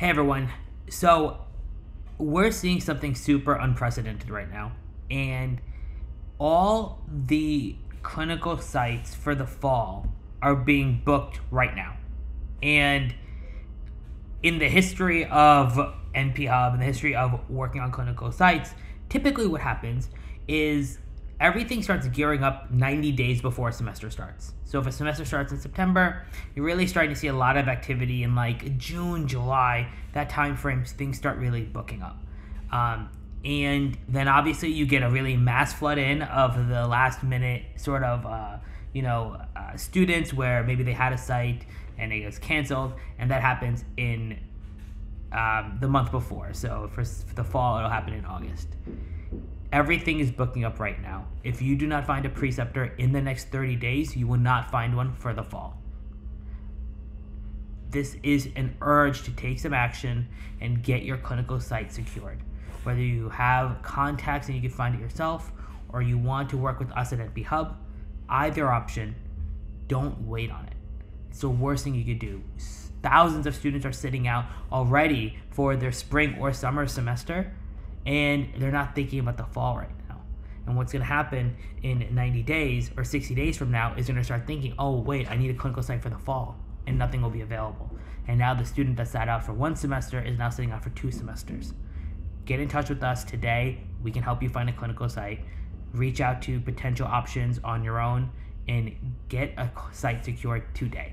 Hey everyone, so we're seeing something super unprecedented right now, and all the clinical sites for the fall are being booked right now. And in the history of NPHub, in the history of working on clinical sites, typically what happens is everything starts gearing up 90 days before a semester starts. So if a semester starts in September, you're really starting to see a lot of activity in like June, July, that time frame, things start really booking up. And then obviously you get a really mass flood in of the last minute sort of, students where maybe they had a site and it was canceled, and that happens in the month before. So for the fall, it'll happen in August. Everything is booking up right now. If you do not find a preceptor in the next 30 days, you will not find one for the fall. This is an urge to take some action and get your clinical site secured. Whether you have contacts and you can find it yourself, or you want to work with us at NPHub, either option, don't wait on it. It's the worst thing you could do. Thousands of students are sitting out already for their spring or summer semester, and they're not thinking about the fall right now. And what's going to happen in 90 days or 60 days from now is going to start thinking, oh wait, I need a clinical site for the fall, and nothing will be available. And now the student that sat out for one semester is now sitting out for two semesters. Get in touch with us today. We can help you find a clinical site. Reach out to potential options on your own and get a site secured today.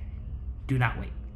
Do not wait.